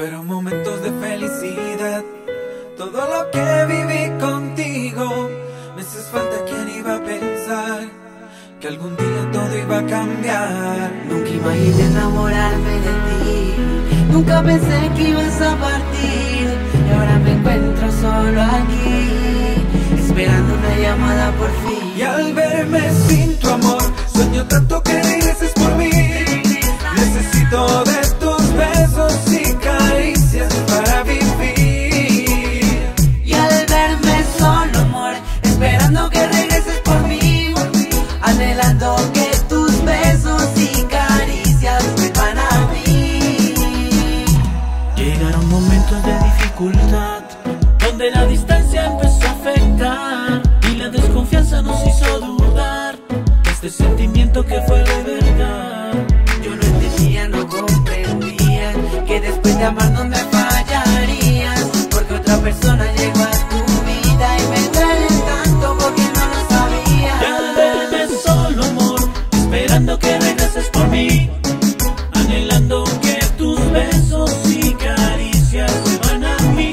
Fueron momentos de felicidad, todo lo que viví contigo. Me haces falta, quien iba a pensar que algún día todo iba a cambiar. Nunca imaginé enamorarme de ti, nunca pensé que ibas a partir. Y ahora me encuentro solo aquí, esperando una llamada por fin. Y al verme sin tu amor, sueño tanto que regreses por mí. Necesito de tus besos y caricias para vivir. Y al verme solo, amor, esperando que regreses por mí, anhelando que tus besos y caricias vuelvan a mí. Llegaron momentos de dificultad, donde la distancia empezó a afectar y la desconfianza nos hizo dudar de este sentimiento que fue de verdad. Yo no entendía, no comprendía que después de amarnos me fallarías, porque otra persona llegó a tu vida y me duele tanto porque no lo sabía. Y al verme solo, amor, esperando que regreses por mí, anhelando que tus besos y caricias vuelvan a mí.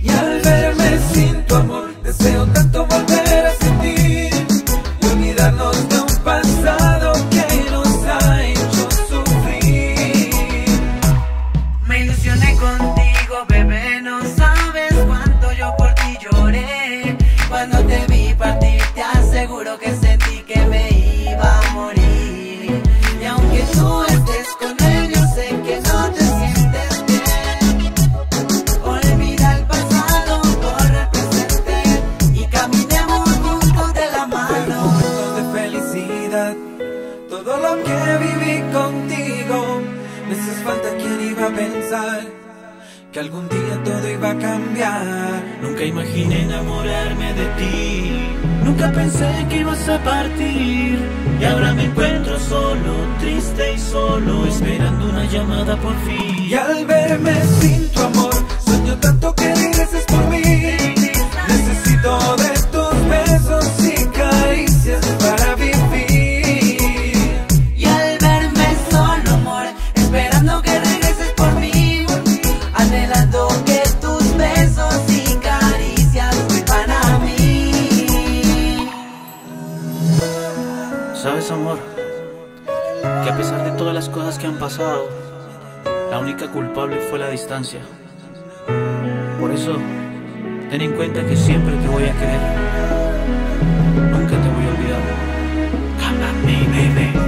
Y al verme sin tu amor, deseo tanto volver a sentir y olvidarnos de un pasado que nos ha hecho sufrir. Me ilusioné contigo, bebé, no sabes cuánto yo por ti lloré. Cuando te vi partir, te aseguro que sentí que me iba a morir. Y aunque tú estés con él, yo sé que no te sientes bien. Olvida el pasado, corre el presente y caminemos juntos de la mano. Momentos de felicidad, todo lo que viví contigo. Me haces falta, quien iba a pensar que algún día todo iba a cambiar. Nunca imaginé enamorarme de ti, nunca pensé que ibas a partir. Y ahora me encuentro solo, triste y solo, esperando una llamada por fin. Y al verme sin tu amor, sueño tanto que regreses por mí. Necesito de tus besos y caricias para vivir. Y al verme solo, amor, esperando que regreses por mí, anhelando que tus besos y caricias vuelvan a mí. Sabes, amor, que a pesar de todas las cosas que han pasado, la única culpable fue la distancia. Por eso, ten en cuenta que siempre te voy a querer, nunca te voy a olvidar. Come at me, baby.